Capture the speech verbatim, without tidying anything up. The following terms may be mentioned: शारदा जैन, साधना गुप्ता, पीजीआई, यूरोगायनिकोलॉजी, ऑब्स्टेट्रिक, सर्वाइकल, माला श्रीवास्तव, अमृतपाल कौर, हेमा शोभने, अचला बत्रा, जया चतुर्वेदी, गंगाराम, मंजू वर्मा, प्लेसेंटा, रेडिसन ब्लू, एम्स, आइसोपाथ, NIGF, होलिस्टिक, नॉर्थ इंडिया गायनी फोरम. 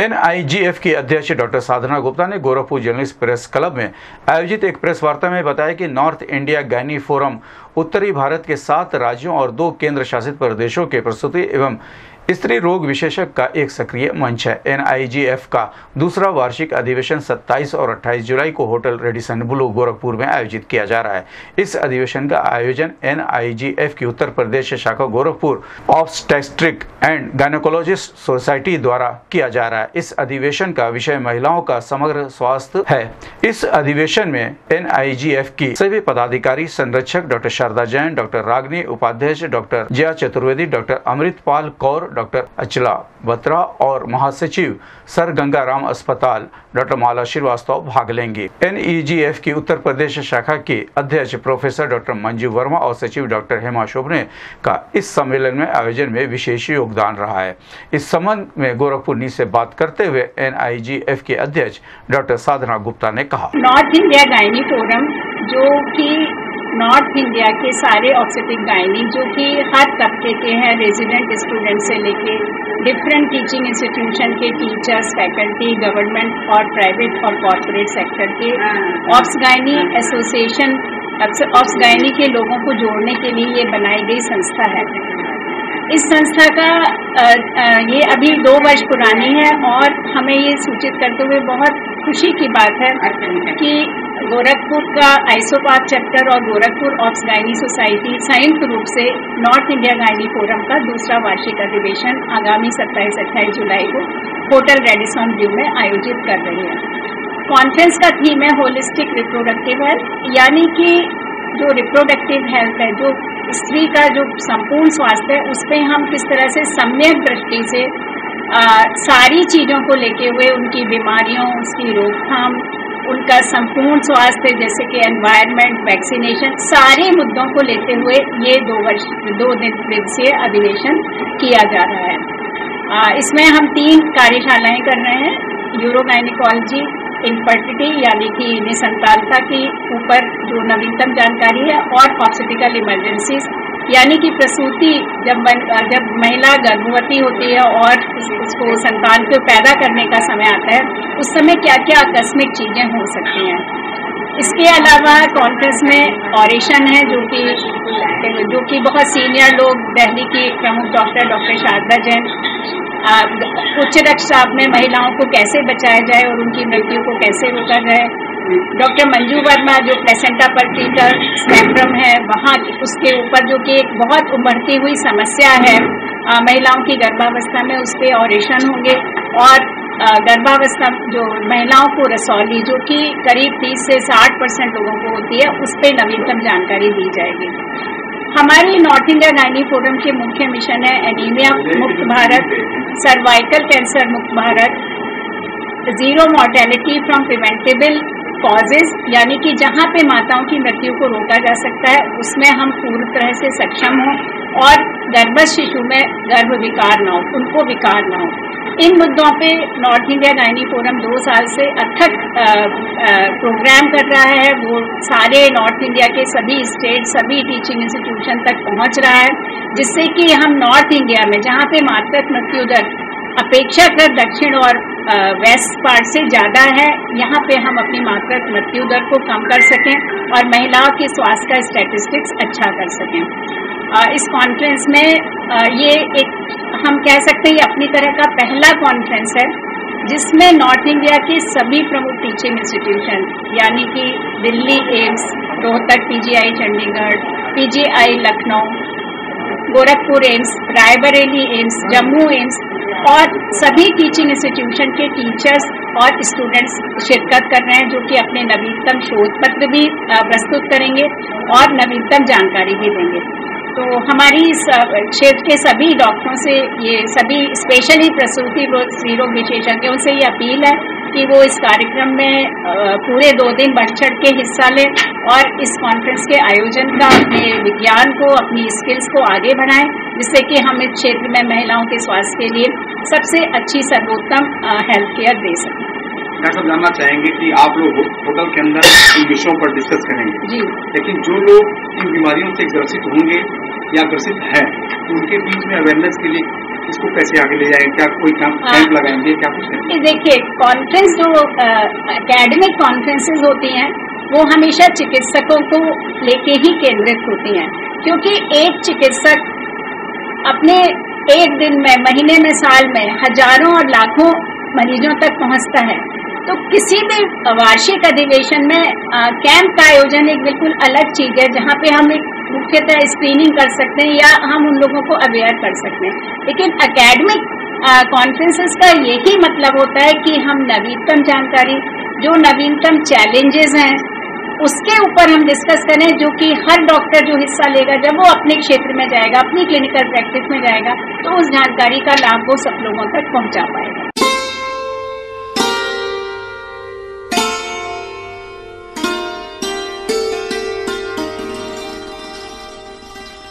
एनआईजीएफ की अध्यक्ष डॉक्टर साधना गुप्ता ने गोरखपुर जर्नलिस्ट प्रेस क्लब में आयोजित एक प्रेस वार्ता में बताया कि नॉर्थ इंडिया गायनी फोरम उत्तरी भारत के सात राज्यों और दो केंद्र शासित प्रदेशों के प्रसूति एवं स्त्री रोग विशेषज्ञ का एक सक्रिय मंच है। एनआईजीएफ का दूसरा वार्षिक अधिवेशन सत्ताईस और अट्ठाईस जुलाई को होटल रेडिसन ब्लू गोरखपुर में आयोजित किया जा रहा है। इस अधिवेशन का आयोजन एनआईजीएफ की उत्तर प्रदेश शाखा Gorakhpur ऑब्स्टेट्रिक and gynaecologist society द्वारा किया जा रहा है। इस अधिवेशन का विषय महिलाओं का समग्र स्वास्थ्य है। इस अधिवेशन में एनआईजीएफ की सभी पदाधिकारी संरक्षक डॉक्टर शारदा जैन, डॉक्टर रागनी, उपाध्यक्ष doctor जया चतुर्वेदी, doctor अमृतपाल कौर, doctor अचला बत्रा और महासचिव सर गंगाराम अस्पताल डॉक्टर माला श्रीवास्तव भाग लेंगे। एनईजीएफ की उत्तर प्रदेश शाखा के अध्यक्ष प्रोफेसर डॉक्टर मंजू वर्मा और सचिव डॉक्टर हेमा शोभने का इस सम्मेलन में आयोजन में विशेष योगदान रहा है। इस संबंध में गोरखपुर न्यूज से बात करते हुए एनआईजीएफ के अध्यक्ष डॉक्टर साधना गुप्ता ने कहा, नॉर्थ इंडिया गायनी फोरम जो कि नॉर्थ इंडिया के सारे ऑब्स्टेट्रिक गायनी जो कि हर तबके के हैं, रेजिडेंट स्टूडेंट से लेके डिफरेंट टीचिंग इंस्टीट्यूशन के टीचर्स, फैकल्टी, गवर्नमेंट और प्राइवेट और कॉरपोरेट सेक्टर के obs gynae association, obs gynae के लोगों को जोड़ने के लिए ये बनाई गई संस्था है। इस संस्था का ये अभी दो वर्ष पुरानी है और हमें ये सूचित करते हुए बहुत खुशी की बात है कि गोरखपुर का आइसोपाथ चैप्टर और गोरखपुर ऑब्स गायनी सोसाइटी संयुक्त रूप से नॉर्थ इंडिया गायनी फोरम का दूसरा वार्षिक अधिवेशन आगामी सत्ताईस अट्ठाईस जुलाई को होटल रेडिसन ब्लू में आयोजित कर रही है। कॉन्फ्रेंस का थीम है होलिस्टिक रिप्रोडक्टिव हेल्थ, यानी कि जो रिप्रोडक्टिव हेल्थ है, जो स्त्री का जो संपूर्ण स्वास्थ्य है, उस पर हम किस तरह से सम्यक दृष्टि से आ, सारी चीज़ों को लेके हुए उनकी बीमारियों, उसकी रोकथाम, उनका संपूर्ण स्वास्थ्य जैसे कि एनवायरनमेंट, वैक्सीनेशन, सारे मुद्दों को लेते हुए ये दो वर्ष दो दिन से अधिवेशन किया जा रहा है। आ, इसमें हम तीन कार्यशालाएं कर रहे हैं, यूरोगायनिकोलॉजी, इनफर्टिलिटी यानी कि निसंतानता के ऊपर जो नवीनतम जानकारी है, और ऑब्स्टेट्रिकल इमरजेंसीज यानी कि प्रसूति जब जब महिला गर्भवती होती है और उसको संतान को पैदा करने का समय आता है, उस समय क्या क्या आकस्मिक चीज़ें हो सकती हैं। इसके अलावा कॉन्फ्रेंस में ऑरेशन है जो कि जो कि बहुत सीनियर लोग, दिल्ली की प्रमुख डॉक्टर डॉक्टर शारदा जैन, उच्च रक्तचाप में महिलाओं को कैसे बचाया जाए और उनकी मृत्यु को कैसे रोका जाए, डॉक्टर मंजू वर्मा जो प्लेसेंटा पर्टिका स्पेक्ट्रम है वहाँ उसके ऊपर जो कि एक बहुत उभरती हुई समस्या है आ, महिलाओं की गर्भावस्था में, उस पर ऑरेशन होंगे, और गर्भावस्था जो महिलाओं को रसौली जो कि करीब तीस से साठ परसेंट लोगों को होती है, उस पर नवीनतम जानकारी दी जाएगी। हमारी नॉर्थ इंडिया गायनी फोरम के मुख्य मिशन है एनीमिया मुक्त भारत, सर्वाइकल कैंसर मुक्त Bharat, zero mortality from preventable causes यानी कि जहाँ पे माताओं की मृत्यु को रोका जा सकता है उसमें हम पूरी तरह से सक्षम हों, और गर्भस्थ शिशु में गर्भ विकार ना हो, उनको विकार ना हो। इन मुद्दों पे नॉर्थ इंडिया गायनी फोरम दो साल से अथक प्रोग्राम कर रहा है। वो सारे नॉर्थ इंडिया के सभी स्टेट, सभी टीचिंग इंस्टीट्यूशन तक पहुँच रहा है, जिससे कि हम नॉर्थ इंडिया में जहाँ पे मातृत्व मृत्यु दर अपेक्षाकृत दक्षिण और वेस्ट पार्ट से ज़्यादा है, यहाँ पे हम अपनी मातृत्व मृत्यु दर को कम कर सकें और महिलाओं के स्वास्थ्य का स्टैटिस्टिक्स अच्छा कर सकें। इस कॉन्फ्रेंस में ये एक हम कह सकते हैं अपनी तरह का पहला कॉन्फ्रेंस है जिसमें नॉर्थ इंडिया के सभी प्रमुख टीचिंग इंस्टीट्यूशन यानी कि Delhi एम्स, Rohtak पीजीआई Chandigarh, पीजीआई Lucknow, Gorakhpur एम्स, Raebareli एम्स, Jammu एम्स और सभी टीचिंग इंस्टीट्यूशन के टीचर्स और स्टूडेंट्स शिरकत कर रहे हैं, जो कि अपने नवीनतम शोध पत्र भी प्रस्तुत करेंगे और नवीनतम जानकारी भी देंगे। तो हमारी क्षेत्र के सभी डॉक्टरों से, ये सभी स्पेशली प्रसूति रोग विशेषज्ञों से ये अपील है कि वो इस कार्यक्रम में पूरे दो दिन बढ़ चढ़ के हिस्सा लें और इस कॉन्फ्रेंस के आयोजन का अपने विज्ञान को, अपनी स्किल्स को आगे बढ़ाएं, जिससे कि हम इस क्षेत्र में महिलाओं के स्वास्थ्य के लिए सबसे अच्छी सर्वोत्तम हेल्थ केयर दे सकें। डॉक्टर साहब, जानना चाहेंगे कि आप लोग होटल के अंदर इन विषयों पर डिस्कस करेंगे जी, लेकिन जो लोग इन बीमारियों से ग्रसित होंगे या ग्रसित हैं उनके बीच में अवेयरनेस के लिए इसको कैसे आगे ले जाएंगे, क्या कोई कैंप लगाएंगे, क्या कुछ? देखिए, कॉन्फ्रेंस जो एकेडमिक कॉन्फ्रेंसेज होती हैं वो हमेशा चिकित्सकों को लेके ही केंद्रित होती हैं, क्योंकि एक चिकित्सक अपने एक दिन में, महीने में, साल में हजारों और लाखों मरीजों तक पहुंचता है। तो किसी भी वार्षिक अधिवेशन में आ, कैंप का आयोजन एक बिल्कुल अलग चीज है, जहां पे हम एक मुख्यतः स्क्रीनिंग कर सकते हैं या हम उन लोगों को अवेयर कर सकते हैं। लेकिन एकेडमिक कॉन्फ्रेंसेस का यही मतलब होता है कि हम नवीनतम जानकारी, जो नवीनतम चैलेंजेस हैं उसके ऊपर हम डिस्कस करें, जो कि हर डॉक्टर जो हिस्सा लेगा जब वो अपने क्षेत्र में जाएगा, अपनी क्लिनिकल प्रैक्टिस में जाएगा, तो उस जानकारी का लाभ वो सब लोगों तक पहुंचा पाएगा।